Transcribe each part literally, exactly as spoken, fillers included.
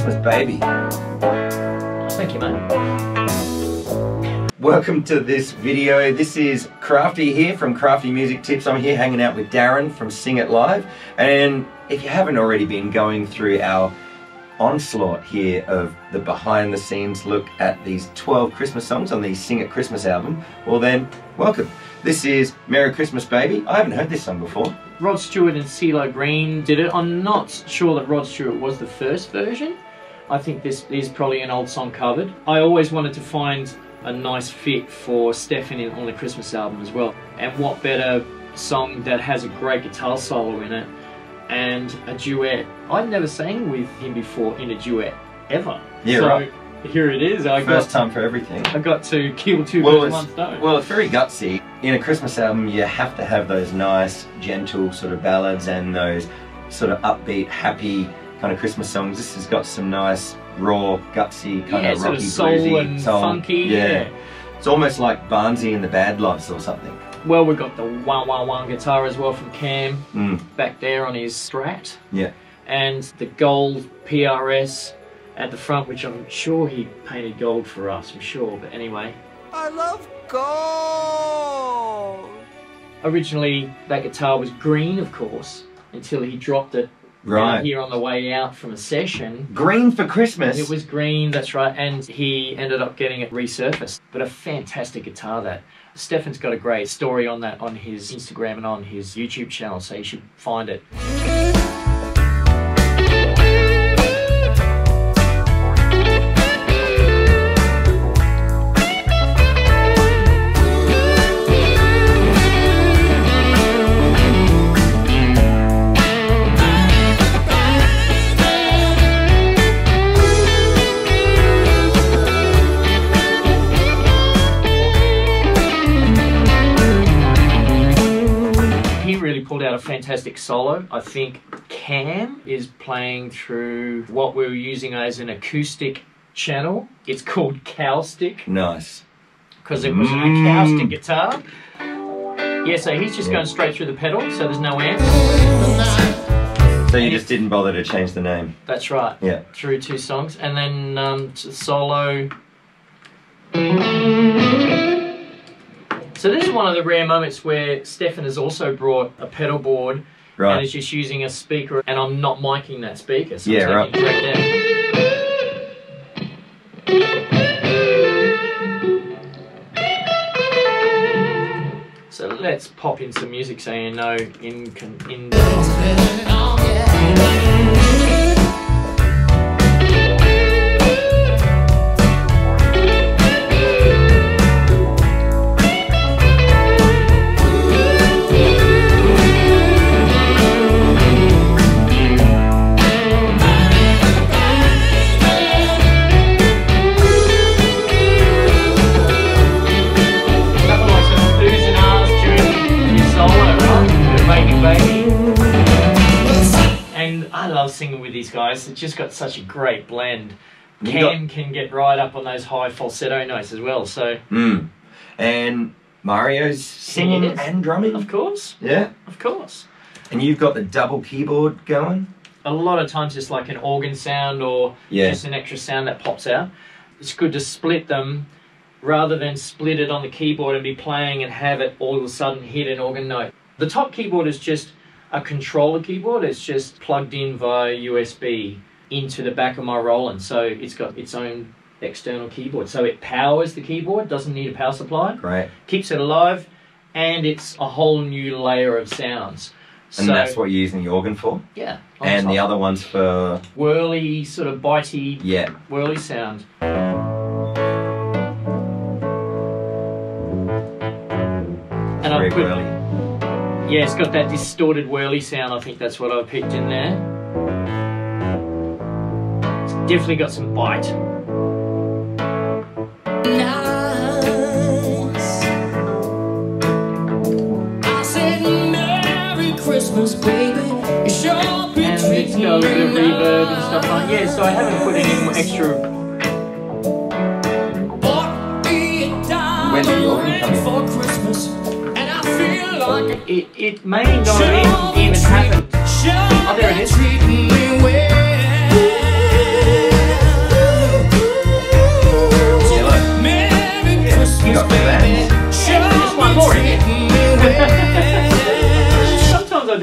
Christmas, baby. Thank you, mate. Welcome to this video. This is Crafty here from Crafty Music Tips. I'm here hanging out with Darren from Sing It Live. And if you haven't already been going through our onslaught here of the behind the scenes look at these twelve Christmas songs on the Sing It Christmas album, well then, welcome. This is Merry Christmas Baby. I haven't heard this song before. Rod Stewart and Cee Lo Green did it. I'm not sure that Rod Stewart was the first version. I think this is probably an old song covered. I always wanted to find a nice fit for Stefan on the Christmas album as well. And what better song that has a great guitar solo in it and a duet. I'd never sang with him before in a duet, ever. Yeah, so right. Here it is. I First got, time for everything. I got to kill two birds with one stone. Well, it's very gutsy. In a Christmas album, you have to have those nice, gentle sort of ballads and those sort of upbeat, happy kind of Christmas songs. This has got some nice, raw, gutsy, kind yeah, of rocky, sort of soul bluesy, and soul. funky. Yeah. yeah. It's almost like Barnsley and the Bad Lives or something. Well, we've got the one one one guitar as well from Cam, mm. back there on his Strat. Yeah. And the gold P R S at the front, which I'm sure he painted gold for us, I'm sure, but anyway. I love gold! Originally, that guitar was green, of course, until he dropped it right down here on the way out from a session. Green for Christmas! It was green, that's right, and he ended up getting it resurfaced. But a fantastic guitar, that. Stefan's got a great story on that on his Instagram and on his YouTube channel, so you should find it. Out a fantastic solo. I think Cam is playing through what we were using as an acoustic channel. It's called Cowstick. Nice. Because it was mm. an acoustic guitar. Yeah, so he's just yeah. going straight through the pedal, so there's no amp. So you and just didn't bother to change the name. That's right. Yeah. Through two songs. And then um, to solo. So this is one of the rare moments where Stefan has also brought a pedal board right. and is just using a speaker, and I'm not micing that speaker, so yeah, I'm taking right. it down. So let's pop in some music so you know in... Con in singing with these guys, it's just got such a great blend. Cam can get right up on those high falsetto notes as well, so mm. and Mario's singing yes. and drumming, of course. Yeah, of course. And you've got the double keyboard going a lot of times, just like an organ sound or yeah. just an extra sound that pops out. It's good to split them rather than split it on the keyboard and be playing and have it all of a sudden hit an organ note. The top keyboard is just a controller keyboard. It's just plugged in via U S B into the back of my Roland, so it's got its own external keyboard, so it powers the keyboard, doesn't need a power supply. Great. Keeps it alive, and it's a whole new layer of sounds. And so, that's what you're using the organ for? Yeah. And the other one's for? Whirly, sort of bitey, yeah. whirly sound. It's and very I've whirly. Yeah, it's got that distorted whirly sound. I think that's what I picked in there. It's definitely got some bite. Nice. I said, Merry Christmas, baby. You sure be and it's got a bit of reverb and stuff like that. Yeah, so I haven't put any extra. Where's the organ coming in? It, it may not have even happened. Oh, there it is.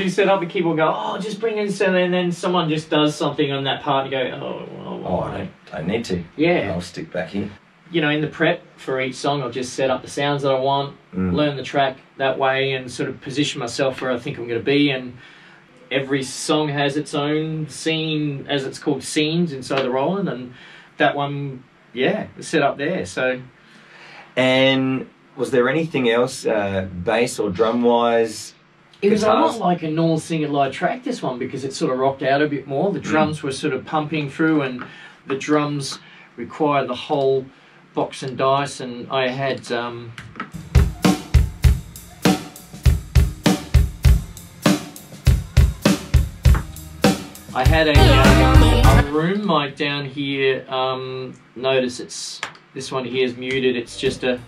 something set up, and people go, oh, just bring in something, and then someone just does something on that part, and you go, oh, well, oh I don't, I need to. Yeah. I'll stick back here. You know, in the prep for each song, I'll just set up the sounds that I want, mm. learn the track that way, and sort of position myself where I think I'm going to be. And every song has its own scene, as it's called, scenes inside the Roland, and that one, yeah, was set up there. So, and was there anything else, uh, bass or drum wise? It was a lot like a normal Sing It Live track, this one, because it sort of rocked out a bit more. The drums mm. were sort of pumping through, and the drums required the whole box and dice, and I had um, I had a, uh, a room mic down here. Um, notice it's this one here is muted. It's just a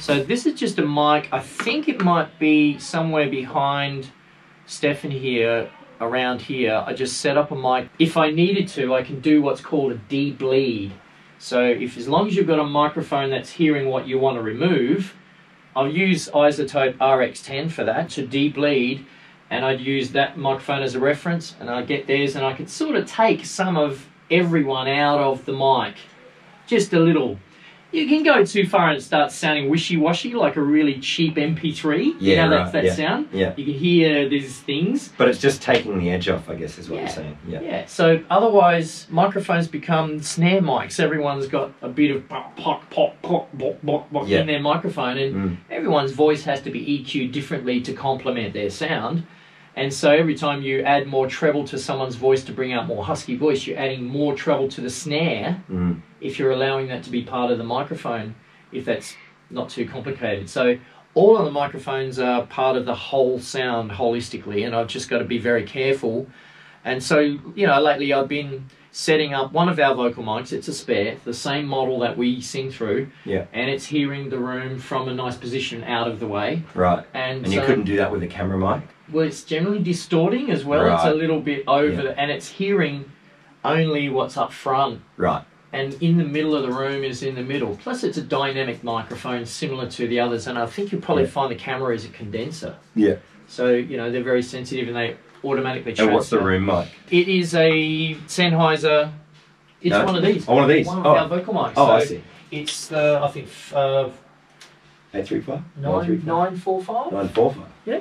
So this is just a mic. I think it might be somewhere behind Stefan here, around here. I just set up a mic. If I needed to, I can do what's called a de-bleed. So if, as long as you've got a microphone that's hearing what you want to remove, I'll use iZotope R X ten for that, to de-bleed, and I'd use that microphone as a reference, and I'd get theirs, and I could sort of take some of everyone out of the mic. Just a little. You can go too far and it starts sounding wishy-washy, like a really cheap M P three. Yeah, you know that, right. that yeah. sound? Yeah. You can hear these things. But it's just taking the edge off, I guess, is what yeah. you're saying. Yeah. yeah. So otherwise, microphones become snare mics. Everyone's got a bit of pop, pop, pop, pop, pop, pop yeah. in their microphone, and mm. everyone's voice has to be E Q'd differently to complement their sound. And so every time you add more treble to someone's voice to bring out more husky voice, you're adding more treble to the snare mm. if you're allowing that to be part of the microphone, if that's not too complicated. So all of the microphones are part of the whole sound holistically, and I've just got to be very careful. And so, you know, lately I've been setting up one of our vocal mics. It's a spare, the same model that we sing through, yeah. and it's hearing the room from a nice position out of the way. Right, and, and you so, couldn't do that with a camera mic? Well, it's generally distorting as well. Right. It's a little bit over, yeah. and it's hearing only what's up front. Right. And in the middle of the room is in the middle. Plus, it's a dynamic microphone similar to the others, and I think you'll probably yeah. find the camera is a condenser. Yeah. So, you know, they're very sensitive, and they automatically transfer. And what's the room mic? It is a Sennheiser. It's no. one of these. Oh, one of these. One of oh. our vocal mics. Oh, so I see. It's the, I think, uh, eight three five? nine, nine three five? nine forty-five? nine forty-five. Yeah.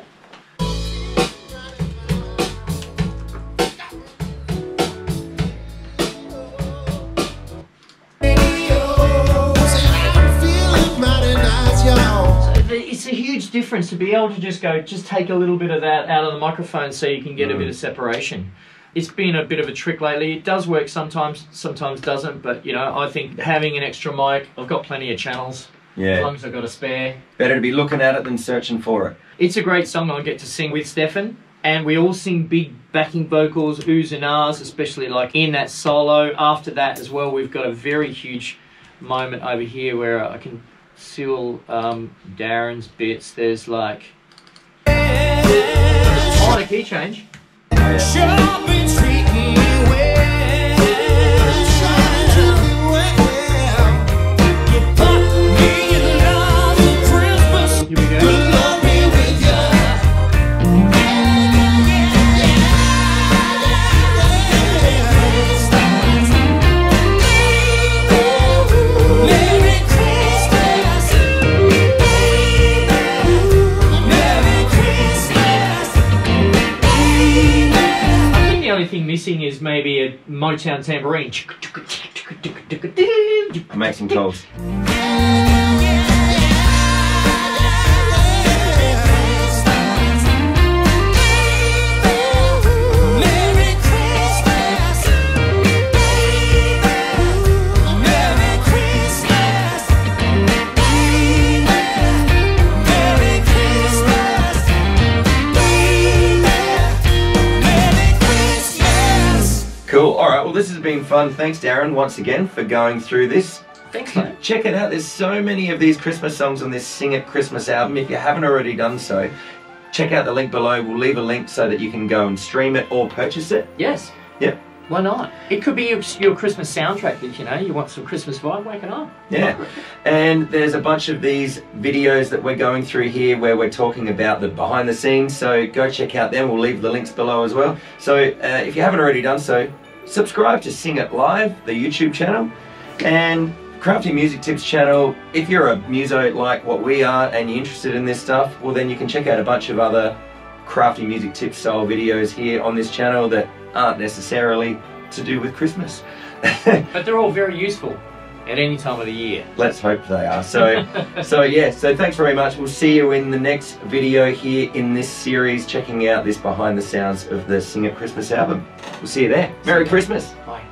It's a huge difference to be able to just go, just take a little bit of that out of the microphone so you can get mm. a bit of separation. It's been a bit of a trick lately. It does work sometimes, sometimes doesn't, but you know, I think having an extra mic, I've got plenty of channels, yeah. as long as I've got a spare. Better to be looking at it than searching for it. It's a great song I get to sing with Stefan, and we all sing big backing vocals, oohs and ahs, especially like in that solo. After that as well, we've got a very huge moment over here where I can seal um, Darren's bits. There's like oh, the key change. Oh, yeah. Here we go. Thing missing is maybe a Motown tambourine. Make some calls. Cool. All right. Well, this has been fun. Thanks, Darren, once again for going through this. Thanks, mate. Check it out. There's so many of these Christmas songs on this Sing It Christmas album. If you haven't already done so, check out the link below. We'll leave a link so that you can go and stream it or purchase it. Yes. Yep. Why not? It could be your, your Christmas soundtrack that, you know, you want some Christmas vibe, wake it up. Yeah. And there's a bunch of these videos that we're going through here where we're talking about the behind the scenes, so go check out them. We'll leave the links below as well. So uh, if you haven't already done so, subscribe to Sing It Live, the YouTube channel, and Crafty Music Tips channel. If you're a muso like what we are and you're interested in this stuff, well then you can check out a bunch of other Crafty Music Tips style videos here on this channel that aren't necessarily to do with Christmas. But they're all very useful at any time of the year. Let's hope they are. So, so yeah, so thanks very much. We'll see you in the next video here in this series, checking out this behind the sounds of the Sing It Christmas album. We'll see you there. Merry Christmas. Bye.